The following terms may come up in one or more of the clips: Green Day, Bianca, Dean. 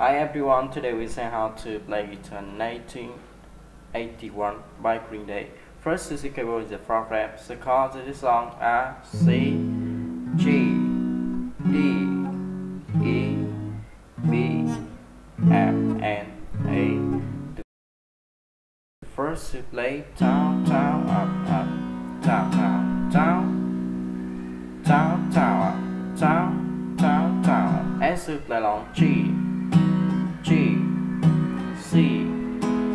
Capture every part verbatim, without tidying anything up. Hi everyone, today we say how to play guitar nineteen eighty-one by Green Day. First is the cable is the fourth fret. The chords of this song are C, G, D, E, B, F, and A. The first we play down, down, up, up, down, down, down, down, down, up, down, down, down. As we play along G, G, C,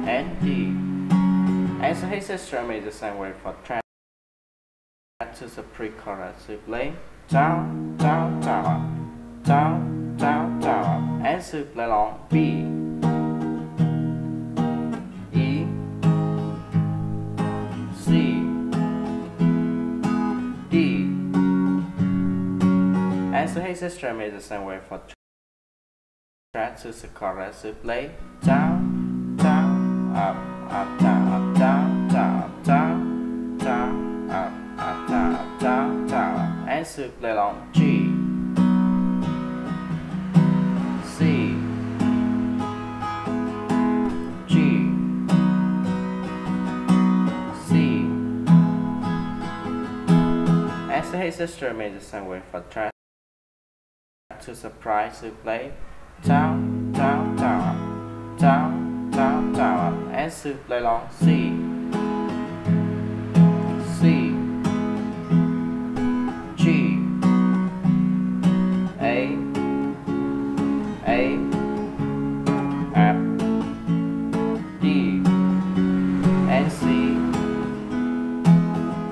and D. As his system is the same way for track. That is a pre-chorus. We play down, down, down, down, down, down. As we play along B, E, C, D. As his system is the same way for track. Try to the chorus, we play down, down, up, up, down, up, down, down, down, down, up, up, down, down, down. As we play along G, C, G, C. As the hey sister made the same way for try to surprise, we play down, down, down, up, down, down, down, up. As we play along C, C, G, A, A, F, D, and C.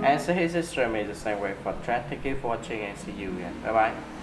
And so his instrument is the same way for track. Thank you for watching and see you again. Bye bye.